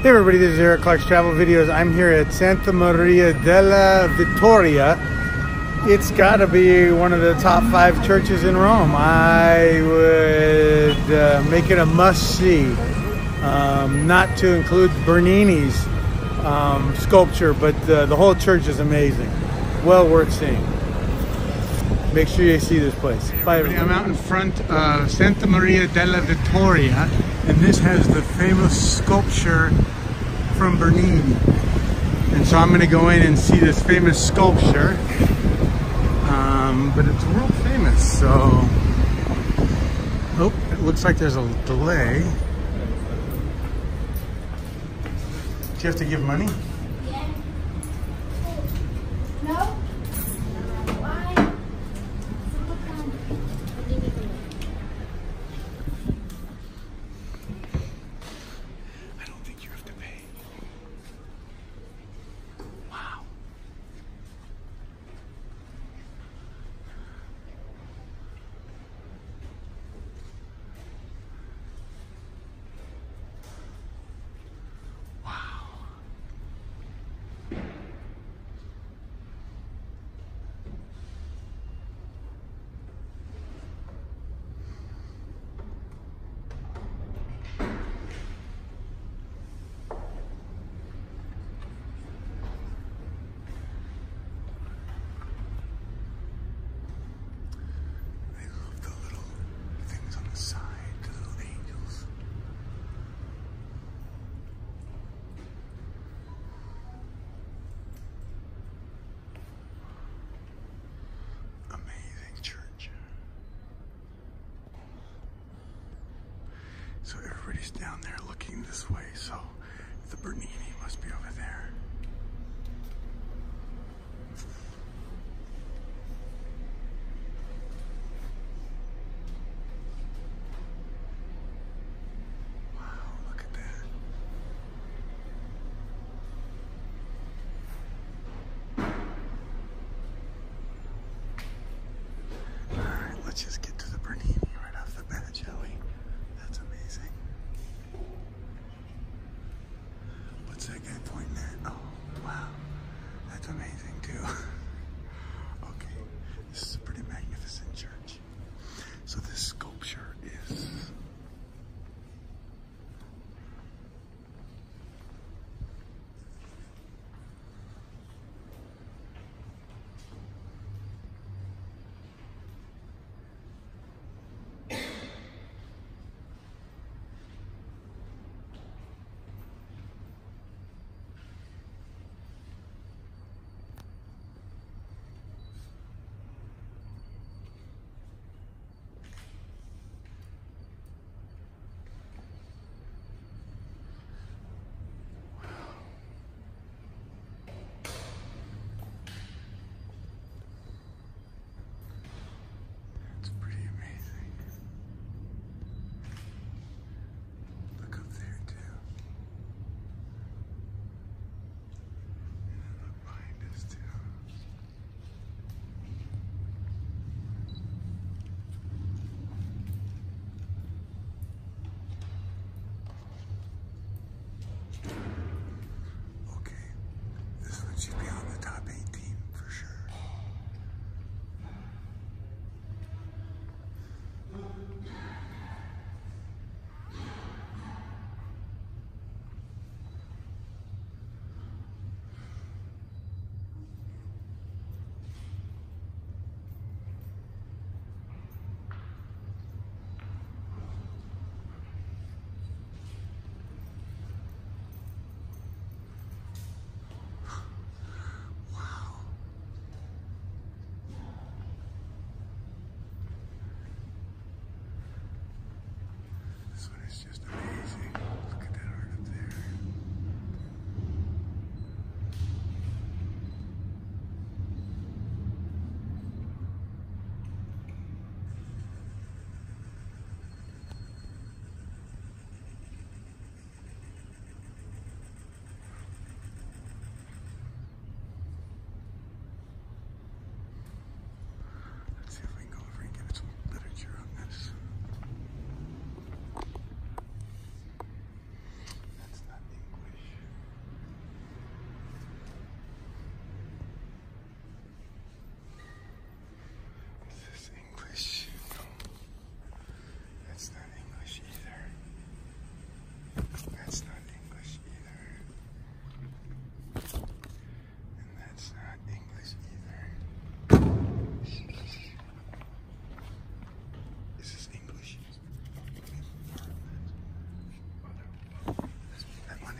Hey everybody, this is Eric Clark's Travel Videos. I'm here at Santa Maria della Vittoria. It's got to be one of the top 5 churches in Rome. I would make it a must-see. Not to include Bernini's sculpture, but the whole church is amazing. Well worth seeing. Make sure you see this place. Bye everybody. I'm out in front of Santa Maria della Vittoria. And this has the famous sculpture from Bernini. And so I'm going to go in and see this famous sculpture. But it's world famous, so... Oh, it looks like there's a delay. Do you have to give money? Yeah. No? So everybody's down there looking this way, so the Bernini must be over there. Wow, look at that. Alright, let's just get to the Bernini right off the bat, shall we? That's amazing.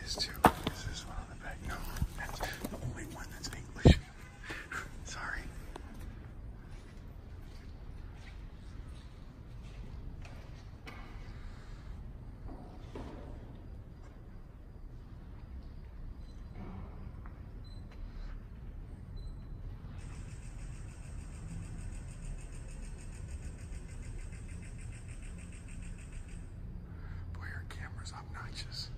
is too. Is this one on the back? No, that's the only one that's English. Sorry. Boy, our camera's obnoxious.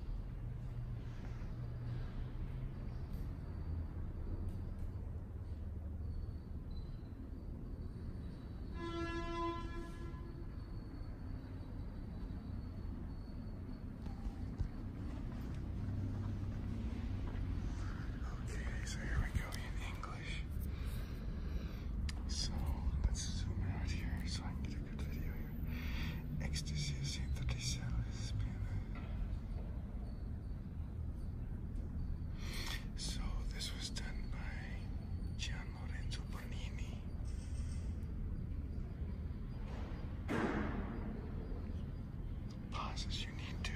So here we go in English. So let's zoom out here so I can get a good video here. Ecstasy of Santa Maria della Vittoria. So this was done by Gian Lorenzo Bernini. Pause as you need to.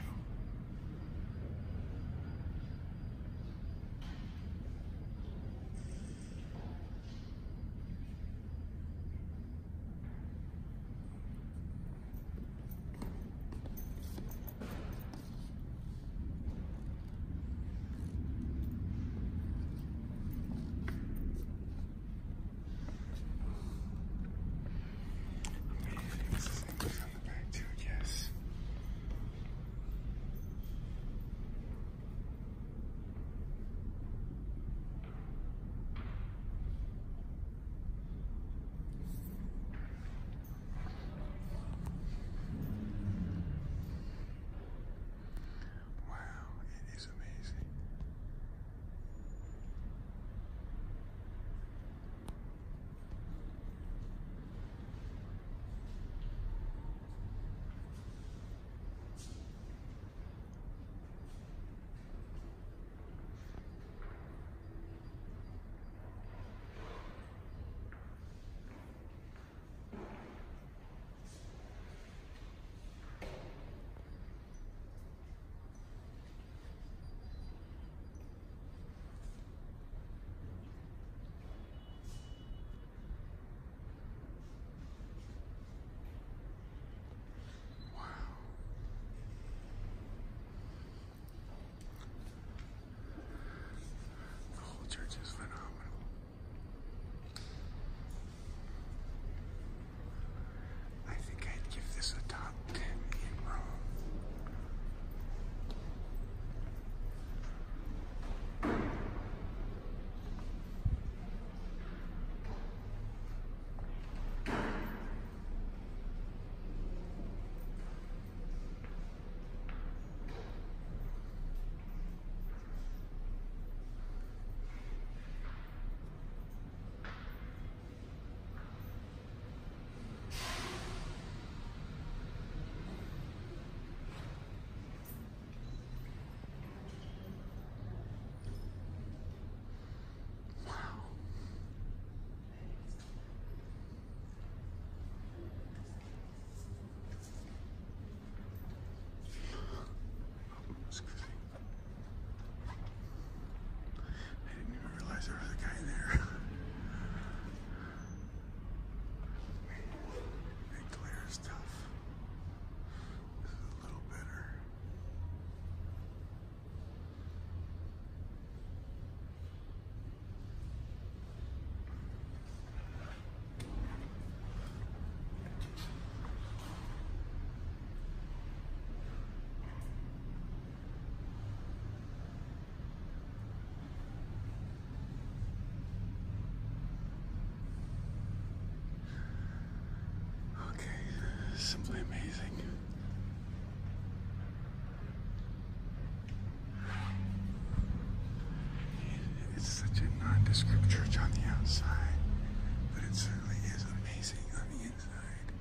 Church is phenomenal. I think I'd give this a top 10 in Rome. There was a guy there. Man, that glare is tough. This is a little better. Simply amazing. It's such a nondescript church on the outside, but it certainly is amazing on the inside.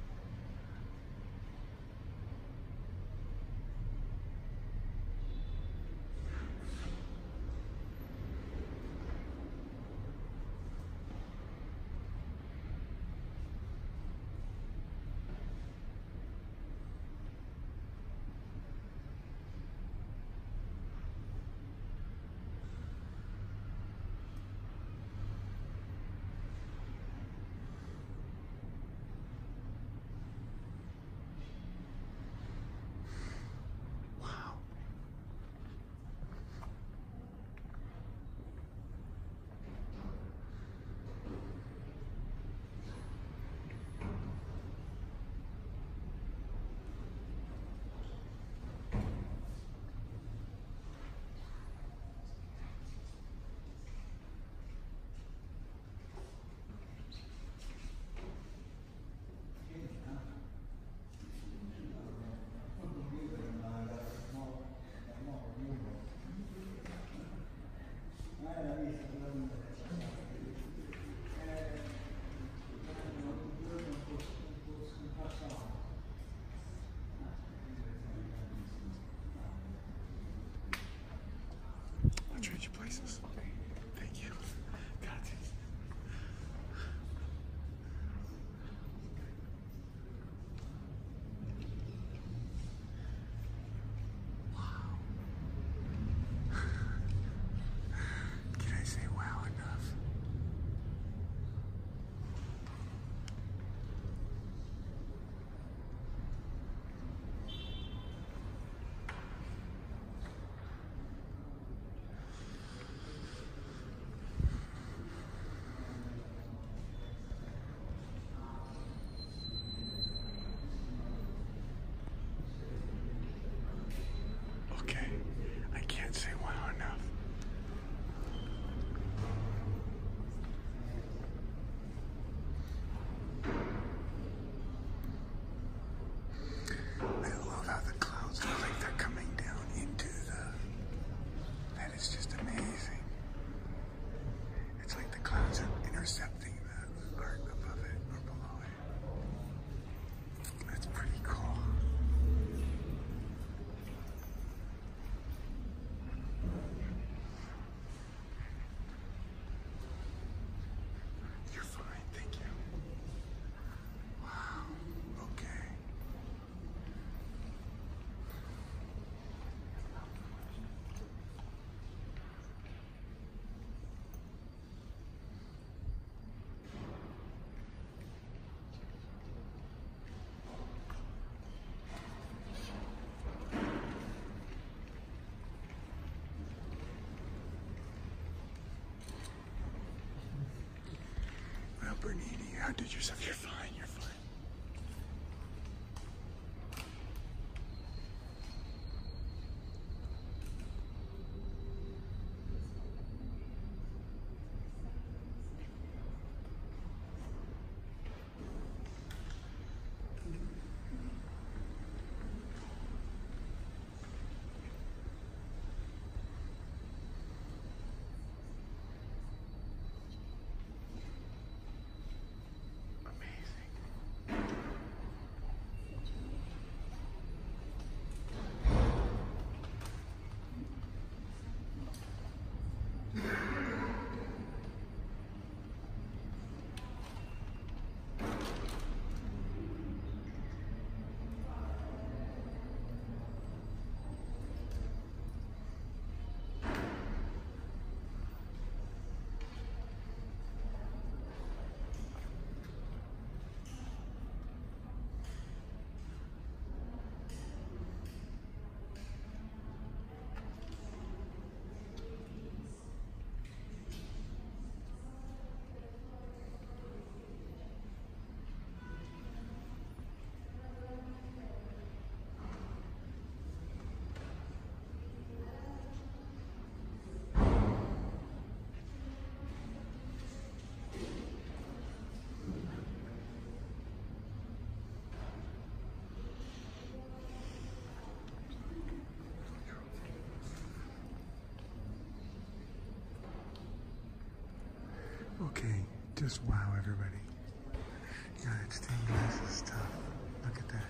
Undo yourself. You're fine. You're fine. Okay, just wow everybody. Yeah, it's 10 glasses stuff. Look at that.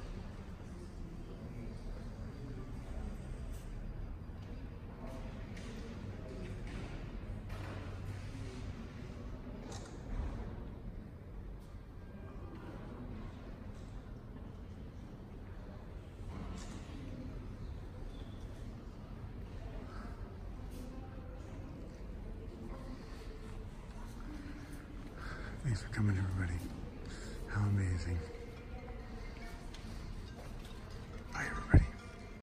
Thanks for coming, everybody. How amazing.